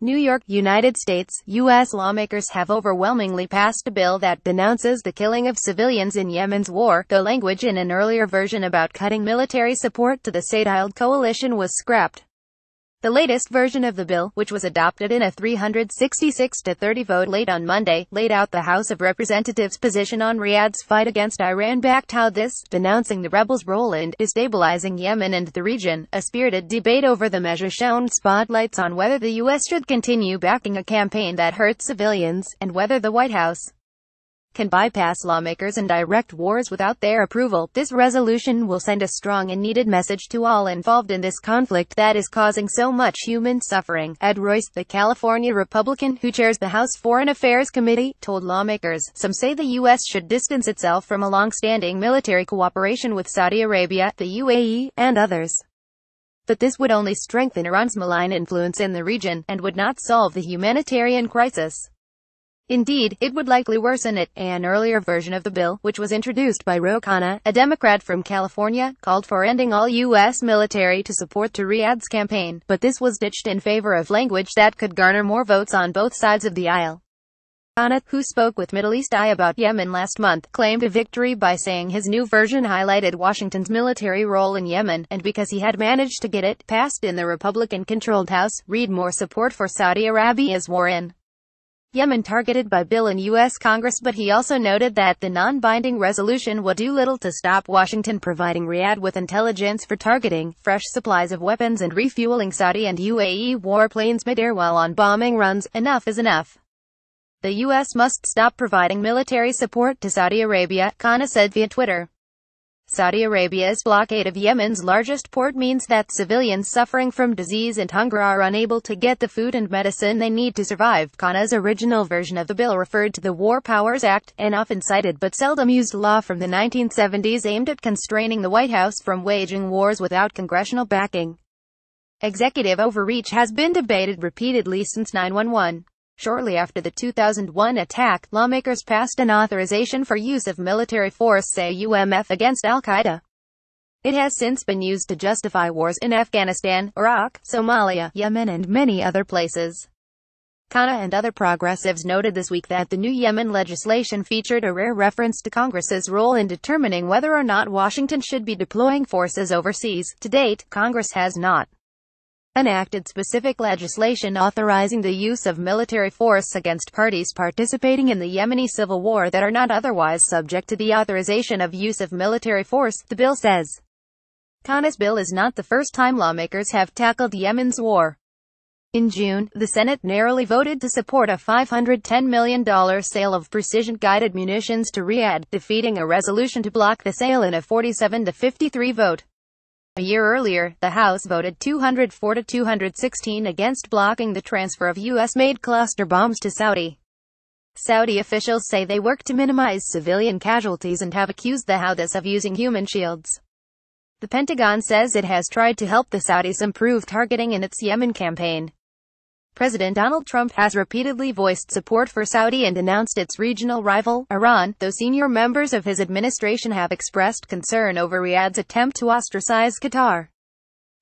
New York, United States, U.S. lawmakers have overwhelmingly passed a bill that denounces the killing of civilians in Yemen's war, though language in an earlier version about cutting military support to the Saudi coalition was scrapped. The latest version of the bill, which was adopted in a 366-30 vote late on Monday, laid out the House of Representatives' position on Riyadh's fight against Iran-backed Houthis, denouncing the rebels' role in destabilizing Yemen and the region. A spirited debate over the measure shone spotlights on whether the U.S. should continue backing a campaign that hurts civilians, and whether the White House can bypass lawmakers and direct wars without their approval. This resolution will send a strong and needed message to all involved in this conflict that is causing so much human suffering, Ed Royce, the California Republican who chairs the House Foreign Affairs Committee, told lawmakers. Some say the U.S. should distance itself from a long-standing military cooperation with Saudi Arabia, the UAE, and others. But this would only strengthen Iran's malign influence in the region, and would not solve the humanitarian crisis. Indeed, it would likely worsen it. An earlier version of the bill, which was introduced by Ro Khanna, a Democrat from California, called for ending all U.S. military support to Riyadh's campaign, but this was ditched in favor of language that could garner more votes on both sides of the aisle. Khanna, who spoke with Middle East Eye about Yemen last month, claimed a victory by saying his new version highlighted Washington's military role in Yemen, and because he had managed to get it passed in the Republican-controlled House, read more support for Saudi Arabia's war in Yemen targeted by bill in U.S. Congress, but he also noted that the non-binding resolution would do little to stop Washington providing Riyadh with intelligence for targeting, fresh supplies of weapons and refueling Saudi and UAE warplanes mid-air while on bombing runs. Enough is enough. The U.S. must stop providing military support to Saudi Arabia, Khanna said via Twitter. Saudi Arabia's blockade of Yemen's largest port means that civilians suffering from disease and hunger are unable to get the food and medicine they need to survive. Khanna's original version of the bill referred to the War Powers Act, an often cited but seldom used law from the 1970s aimed at constraining the White House from waging wars without congressional backing. Executive overreach has been debated repeatedly since 9/11. Shortly after the 2001 attack, lawmakers passed an authorization for use of military force, AUMF, against al-Qaeda. It has since been used to justify wars in Afghanistan, Iraq, Somalia, Yemen and many other places. Khanna and other progressives noted this week that the new Yemen legislation featured a rare reference to Congress's role in determining whether or not Washington should be deploying forces overseas. To date, Congress has not enacted specific legislation authorizing the use of military force against parties participating in the Yemeni civil war that are not otherwise subject to the authorization of use of military force, the bill says. Khanna's bill is not the first time lawmakers have tackled Yemen's war. In June, the Senate narrowly voted to support a $510 million sale of precision-guided munitions to Riyadh, defeating a resolution to block the sale in a 47-53 vote. A year earlier, the House voted 204 to 216 against blocking the transfer of U.S.-made cluster bombs to Saudi. Saudi officials say they work to minimize civilian casualties and have accused the Houthis of using human shields. The Pentagon says it has tried to help the Saudis improve targeting in its Yemen campaign. President Donald Trump has repeatedly voiced support for Saudi and announced its regional rival, Iran, though senior members of his administration have expressed concern over Riyadh's attempt to ostracize Qatar.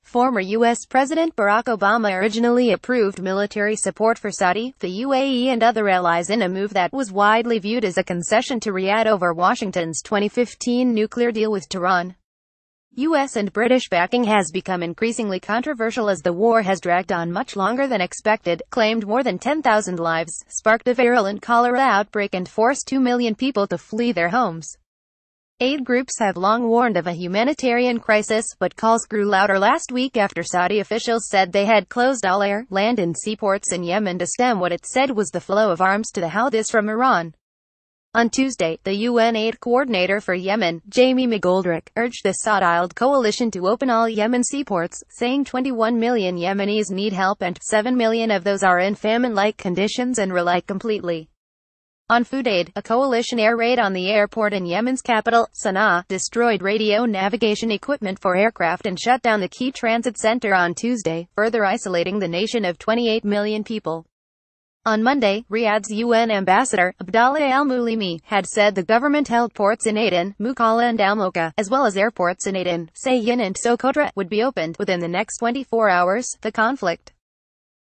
Former U.S. President Barack Obama originally approved military support for Saudi, the UAE and other allies in a move that was widely viewed as a concession to Riyadh over Washington's 2015 nuclear deal with Tehran. U.S. and British backing has become increasingly controversial as the war has dragged on much longer than expected, claimed more than 10,000 lives, sparked a virulent cholera outbreak and forced 2 million people to flee their homes. Aid groups have long warned of a humanitarian crisis, but calls grew louder last week after Saudi officials said they had closed all air, land and seaports in Yemen to stem what it said was the flow of arms to the Houthis from Iran. On Tuesday, the UN aid coordinator for Yemen, Jamie McGoldrick, urged the Saudi coalition to open all Yemen seaports, saying 21 million Yemenis need help and 7 million of those are in famine-like conditions and rely completely on food aid. A coalition air raid on the airport in Yemen's capital, Sana'a, destroyed radio navigation equipment for aircraft and shut down the key transit center on Tuesday, further isolating the nation of 28 million people. On Monday, Riyadh's UN ambassador, Abdallah al-Mulimi, had said the government held ports in Aden, Mukalla and Al-Moka, as well as airports in Aden, Sayyin and Socotra, would be opened within the next 24 hours. The conflict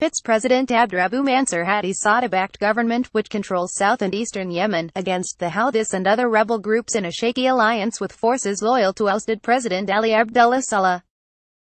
Its president Abdrabu Mansur Hadi Sada-backed government, which controls south and eastern Yemen, against the Houthis and other rebel groups in a shaky alliance with forces loyal to ousted President Ali Abdullah Saleh.